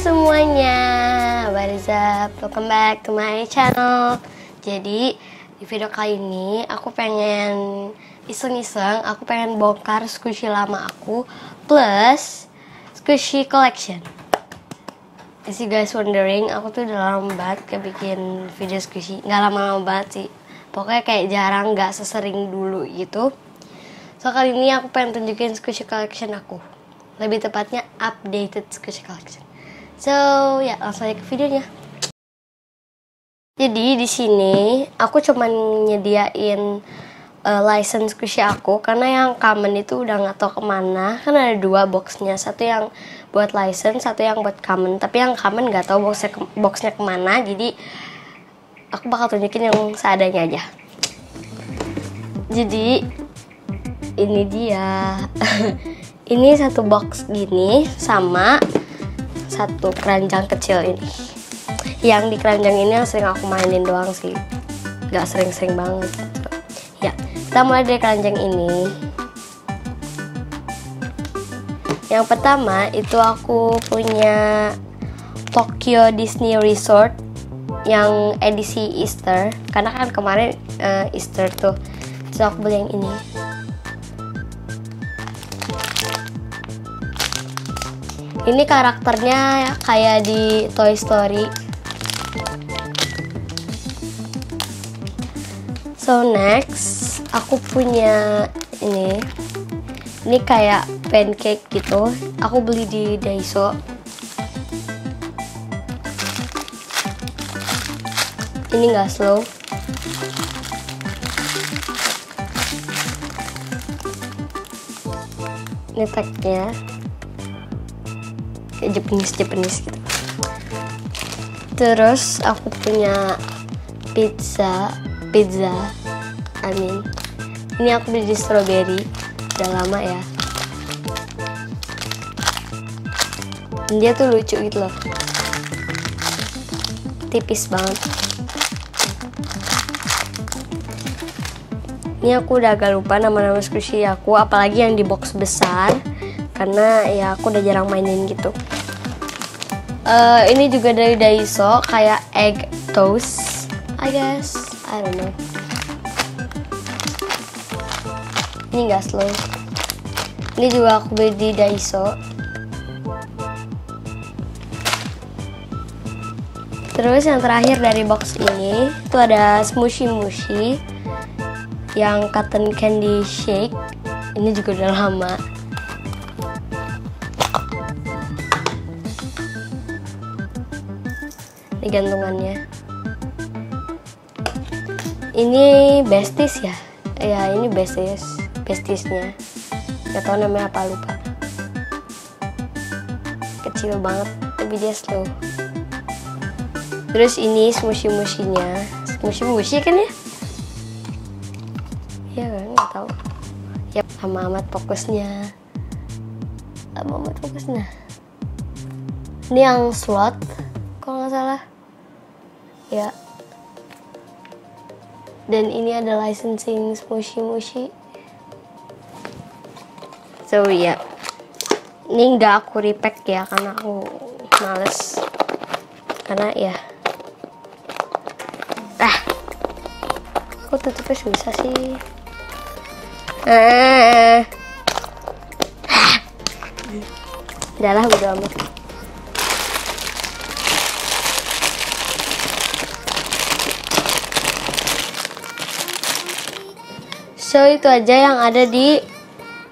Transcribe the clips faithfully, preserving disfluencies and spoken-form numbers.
semuanya, Abah Rizab, welcome back to my channel. Jadi di video kali ini aku pengen iseng-iseng, aku pengen bongkar squishy lama aku plus squishy collection. As you guys wondering, aku tuh udah lama banget kebikin video squishy. Gak lama-lama banget sih, pokoknya kayak jarang, gak sesering dulu gitu. So kali ini aku pengen tunjukin squishy collection aku, lebih tepatnya updated squishy collection. So, ya langsung aja ke videonya. Jadi di sini aku cuman nyediain uh, license squishy aku karena yang common itu udah nggak tahu kemana. Kan ada dua boxnya, satu yang buat license, satu yang buat common. Tapi yang common nggak tahu boxnya ke boxnya kemana. Jadi aku bakal tunjukin yang seadanya aja. Jadi ini dia. Ini satu box gini sama satu keranjang kecil ini. Yang di keranjang ini yang sering aku mainin doang sih, gak sering-sering banget. Ya, kita mulai dari keranjang ini. Yang pertama itu aku punya Tokyo Disney Resort yang edisi Easter, karena kan kemarin uh, Easter tuh. Terus aku beli yang ini. Ini karakternya kayak di Toy Story. So next, aku punya ini. Ini kayak pancake gitu. Aku beli di Daiso. Ini nggak slow. Ini tagnya kayak Japanese-Japanese gitu. Terus aku punya pizza pizza I mean. Ini aku beli di strawberry, udah lama ya. Dia tuh lucu gitu loh, tipis banget. Ini aku udah agak lupa nama-nama squishy aku, apalagi yang di box besar, karena ya aku udah jarang mainin gitu. Uh, ini juga dari Daiso, kayak egg toast, I guess, I don't know. Ini nggak slow. Ini juga aku beli di Daiso. Terus yang terakhir dari box ini itu ada Smooshy Mushy yang cotton candy shake. Ini juga udah lama. Ini gantungannya. Ini Besties ya? Ya, ini Besties, Bestiesnya. Gak tau namanya apa, lupa. Kecil banget, tapi dia slow. Terus ini Smooshy Mushy-nya. Smooshy Mushy kan ya? Iya kan, gak tau. Ya, sama amat fokusnya. Sama amat fokusnya. Ini yang slot, kalau nggak salah. Ya. Dan ini ada licensing Smooshy Mushy. So ya, yeah. Ini nggak aku repack ya karena aku males. Karena ya, yeah. Ah, aku tutupnya susah sih. Ah, ah. Udah lah, udah amat. So itu aja yang ada di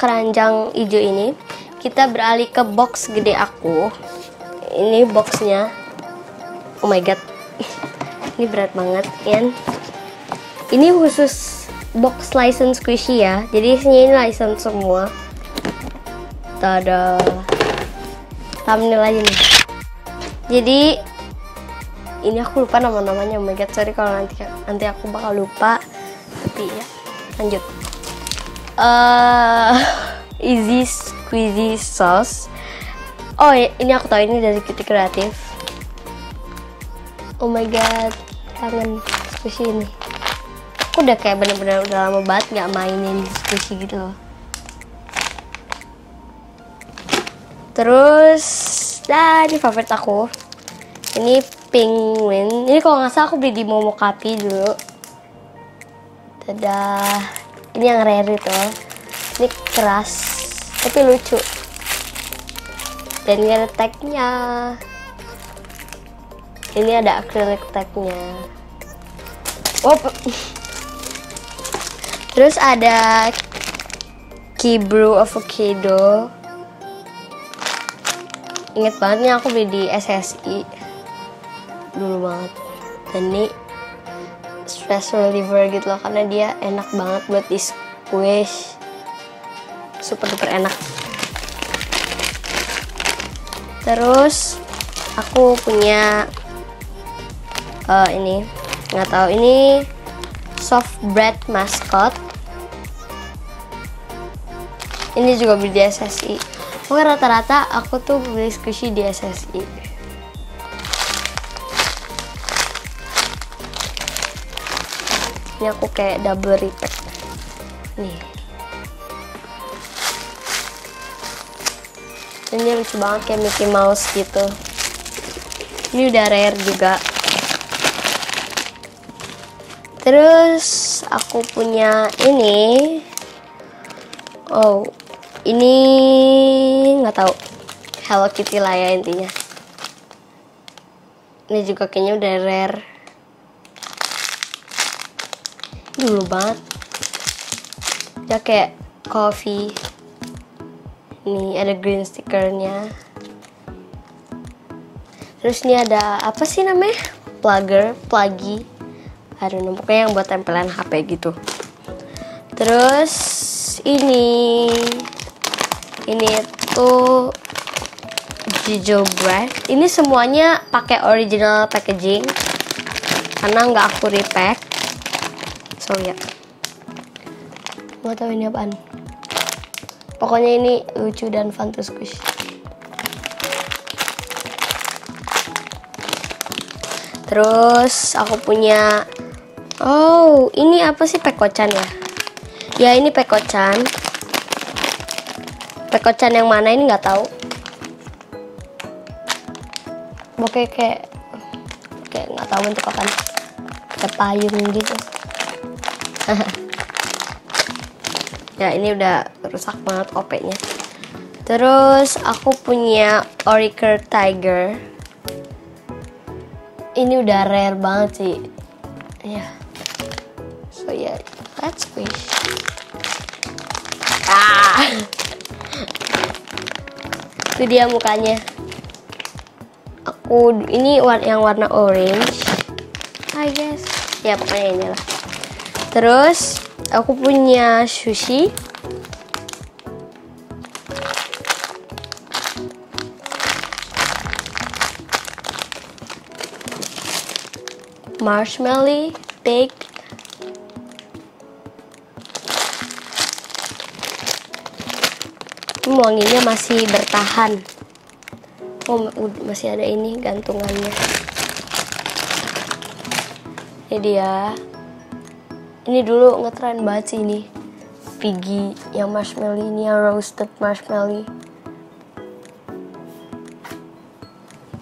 keranjang hijau ini. Kita beralih ke box gede aku. Ini boxnya. Oh my god, ini berat banget. And ini khusus box license squishy ya. Jadi isinya ini license semua. Tada. Thumbnail aja nih. Jadi ini aku lupa nama-namanya. Oh my god, sorry kalau nanti nanti aku bakal lupa. Tapi ya. Lanjut, uh, Easy Squeezy sauce. Oh ini aku tahu, ini dari Cutie Creative. Oh my god, kangen squishy ini. Aku udah kayak bener-bener udah lama banget nggak mainin squishy gitu loh. Terus Dan ini favorit aku. Ini penguin. Ini kalau nggak salah aku beli di Momokapi dulu. Dadah. Ini yang rare itu. Ini keras tapi lucu. Dan ini ada tag-nya. Ini ada acrylic tag-nya. Wop. Terus ada Kibru avocado. Ingat banget nih aku beli di S S I dulu banget. Dan ini stress reliever gitu loh, karena dia enak banget buat di squish. Super duper enak. Terus aku punya uh, ini nggak tahu ini soft bread mascot. Ini juga beli di S S I. Pokoknya rata-rata aku tuh beli squishy di S S I. Ini aku kayak double repack. Nih. Ini lucu banget kayak Mickey Mouse gitu. Ini udah rare juga. Terus aku punya ini. Oh. Ini nggak tahu, Hello Kitty lah ya intinya. Ini juga kayaknya udah rare. Dulu banget. Ya kayak coffee. Ini ada green stickernya. Terus ini ada apa sih namanya? Plugger, pluggy. I don't know, pokoknya yang buat tempelan H P gitu. Terus ini. Ini tuh gingerbread. Ini semuanya pakai original packaging karena nggak aku repack. So ya, yeah. Nggak tahu ini apaan. Pokoknya ini lucu dan fun to squish. Terus aku punya, oh ini apa sih, Peko-chan ya? Ya ini Peko-chan. Peko-chan yang mana ini nggak tahu. Oke kayak kayak nggak tahu bentuk apa. Kayak payung gitu. Ya ini udah rusak banget O P-nya. Terus aku punya Oriker Tiger. Ini udah rare banget sih. Ya. So ya, yeah, let's squish. Ah. Itu dia mukanya. Aku ini yang warna orange I guess. Ya pokoknya ini lah. Terus aku punya sushi. Marshmallow pig. Wanginya masih bertahan. Oh, masih ada ini gantungannya. Ini dia. Ini dulu ngetren banget sih ini. Piggy yang marshmallow ini, yang roasted marshmallow.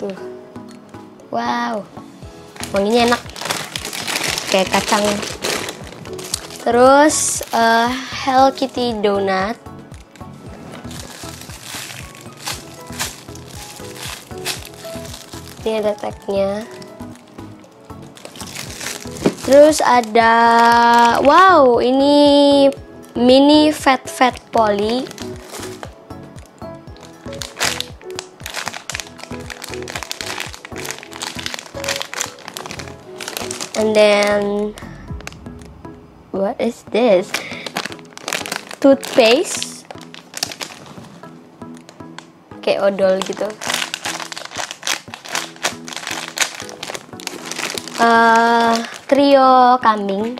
Tuh. Wow. Wanginya enak. Kayak kacang. Terus uh, Hello Kitty donut. Ini ada tag-nya. Terus ada, wow, ini mini fat fat poly. And then what is this? Toothpaste. Kayak odol gitu. Uh, trio kambing,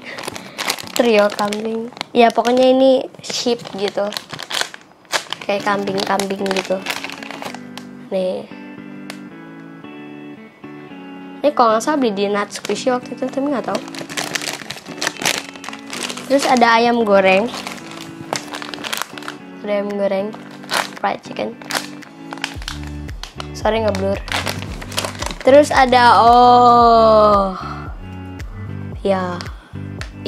trio kambing. Ya pokoknya ini sheep gitu, kayak kambing-kambing gitu. Nih, ini kalau nggak salah beli di Nut Squishy waktu itu, tapi nggak tahu. Terus ada ayam goreng, ada ayam goreng, fried chicken. sorry ngeblur. Terus ada oh ya,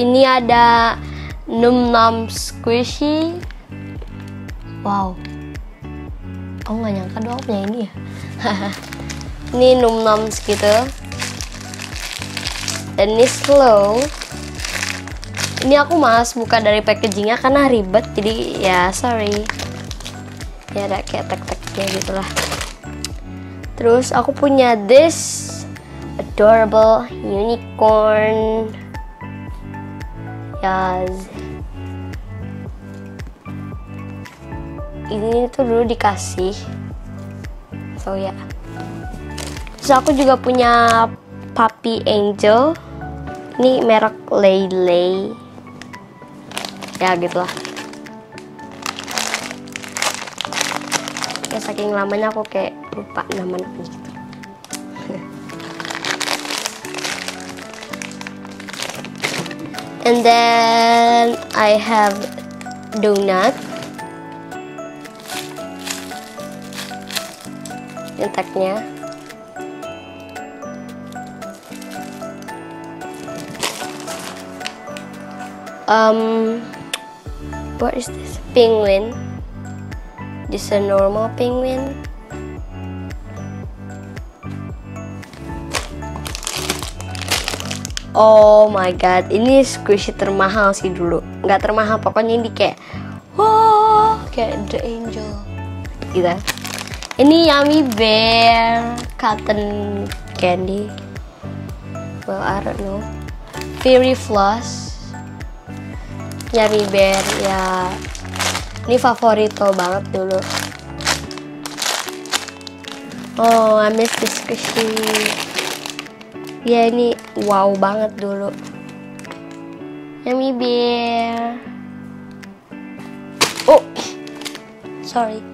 ini ada Num Noms Squishy. Wow, aku nggak nyangka doang punya ini ya. Ini Num Noms gitu. Dan ini slow. Ini aku malas buka dari packagingnya karena ribet, jadi ya sorry. Ya ada kayak tek-teknya gitulah. Terus aku punya this adorable unicorn. Yes. Ini tuh dulu dikasih. So ya. Yeah. Terus aku juga punya Puppy Angel. Ini merek Lele. Ya gitulah. Ya saking lamanya aku kayak lupa nama namanya gitu. And then I have donut. Intaknya. Um, what is this? Penguin. Just a normal penguin. Oh my god, ini squishy termahal sih dulu. Nggak termahal, pokoknya ini kayak, wow, kayak the angel. Gitu. Ini Yummy Bear Cotton Candy. Well, I don't know. Fairy Floss. Yummy Bear ya, ini favorito banget dulu. Oh, I miss this squishy. Ya ini wow banget dulu. Yummy Bear. Oh, sorry.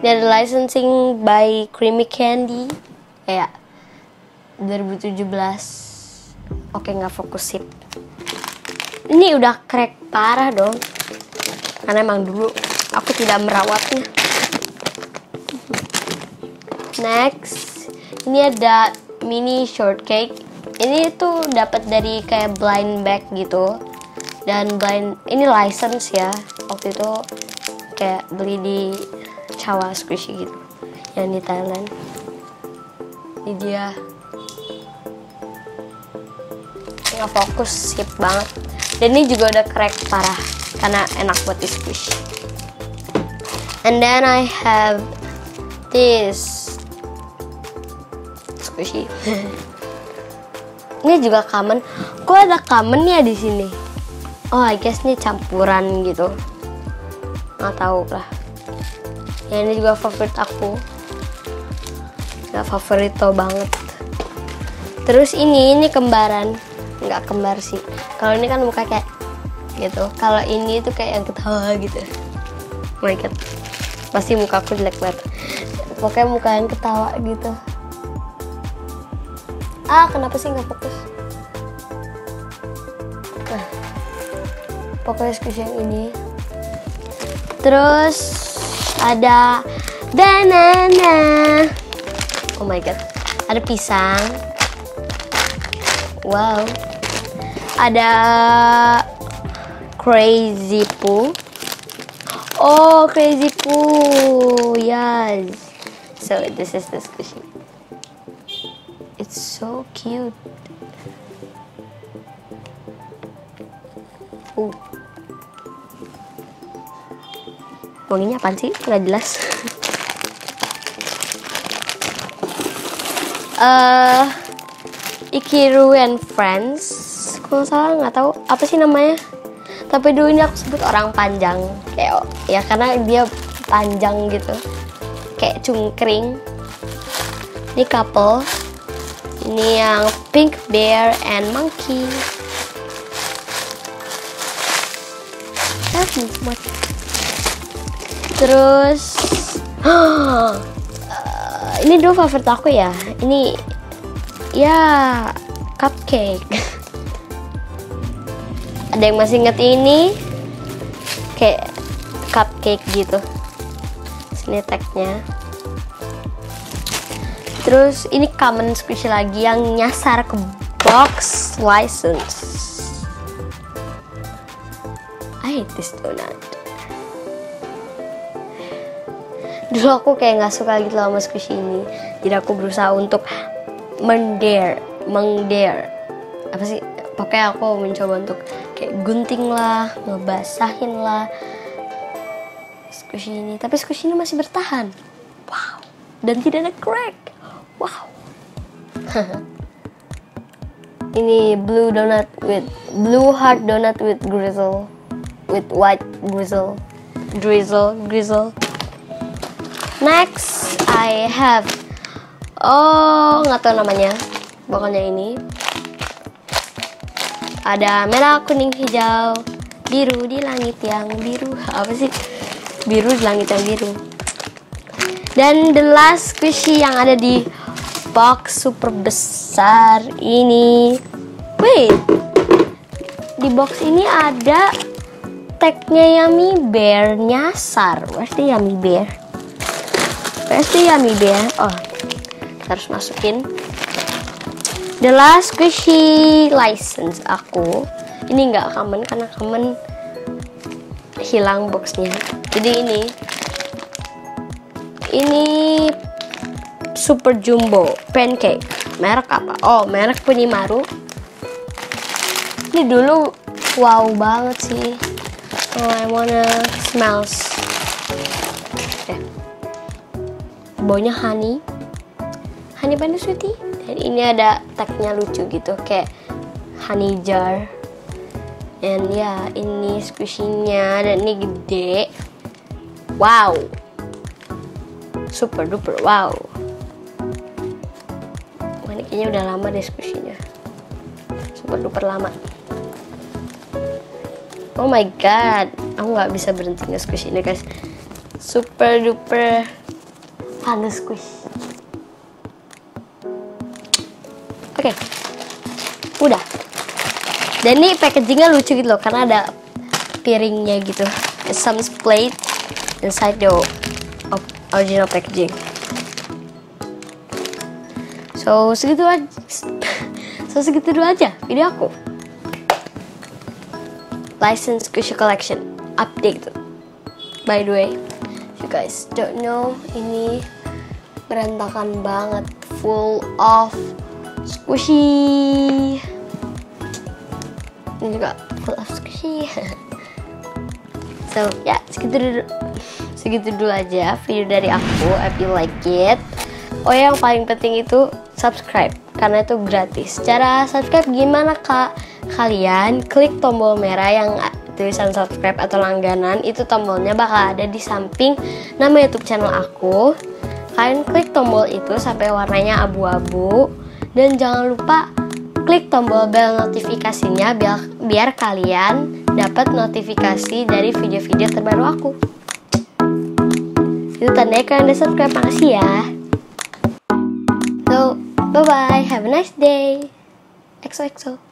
Ini ada licensing by Creamy Candy. Ya, dua ribu tujuh belas. Oke, nggak fokus sip. Ini udah crack parah dong, karena emang dulu aku tidak merawatnya. Next, ini ada mini shortcake. Ini tuh dapat dari kayak blind bag gitu, dan blind ini license ya. Waktu itu kayak beli di Chawa Squishy gitu, yang di Thailand. Ini dia. Nggak fokus sip banget. Dan ini juga udah crack parah karena enak buat di squish. And then I have this squishy. Ini juga common. Kok ada commonnya di sini? Oh, I guess ini campuran gitu. Nggak tahu lah. Ya ini juga favorit aku. Nggak favorito banget. Terus ini ini kembaran. Nggak kembar sih. Kalau ini kan muka kayak gitu. Kalau ini tuh kayak yang ketawa gitu. Oh my god. Pasti muka aku jelek banget. Pokoknya muka yang ketawa gitu. Ah, kenapa sih nggak fokus? Nah. Pokoknya squishy yang ini. Terus ada banana. Oh my god. Ada pisang. Wow. Ada Crazy Poo. Oh, Crazy Poo. Yes. So this is the squishy. It's so cute. Uh. Wanginya apaan sih? Nggak jelas. Eh uh, Ikiru and Friends. Kalau salah nggak tahu apa sih namanya, tapi dulu ini aku sebut orang panjang kayak ya karena dia panjang gitu kayak cungkring. Ini couple, ini yang pink bear and monkey. Terus uh, ini dulu favorit aku ya, ini ya cupcake. Ada yang masih inget ini? Kayak cupcake gitu. Sini tagnya. Terus ini common squishy lagi yang nyasar ke box license. I hate this donut. Dulu aku kayak nggak suka gitu sama squishy ini. Jadi aku berusaha untuk mendare, mengdare. Apa sih? Pokoknya aku mencoba untuk kayak gunting lah, ngebasahin lah squishy ini. Tapi squishy ini masih bertahan. Wow. Dan tidak ada crack. Wow. Ini blue donut with blue heart donut with grizzle, with white grizzle, drizzle, grizzle. Next, I have, oh nggak tahu namanya, pokoknya ini ada merah, kuning, hijau, biru di langit yang biru. Apa sih? Biru di langit yang biru. Dan the last squishy yang ada di box super besar ini. Wait, di box ini ada tagnya Yummy Bear nyasar. Where's the Yummy Bear? Where's the Yummy Bear? Oh, harus masukin. The last squishy license aku. Ini nggak common karena common hilang boxnya. Jadi ini, ini super jumbo pancake. Merek apa? Oh, merek Punimaru. Ini dulu wow banget sih. Oh, I wanna smells. Eh. Baunya honey. Honey Bandit Sweetie. Dan ini ada tagnya lucu gitu kayak honey jar. Dan ya, yeah, ini squishy-nya dan ini gede. Wow. Super duper wow. Kayaknya udah lama diskusinya, super duper lama. Oh my god, aku nggak bisa berhenti nge-squish ini guys. Super duper fun nge-squish. Oke, okay. Udah. Dan ini packagingnya lucu gitu loh, karena ada piringnya gitu. Some plate inside the original packaging. So segitu aja, so segitu dulu aja video aku. License Squishy Collection update. By the way, if you guys don't know, ini berantakan banget, full of squishy. Ini juga full of squishy. So ya yeah, segitu dulu, segitu dulu aja video dari aku. I hope you like it. Oh ya, yang paling penting itu subscribe, karena itu gratis. Cara subscribe gimana kak? Kalian klik tombol merah yang tulisan subscribe atau langganan. Itu tombolnya bakal ada di samping nama YouTube channel aku. Kalian klik tombol itu sampai warnanya abu-abu. Dan jangan lupa klik tombol bel notifikasinya biar, biar kalian dapat notifikasi dari video-video terbaru aku. Itu tandanya kalian udah subscribe, makasih ya. So, bye-bye, have a nice day. X O X O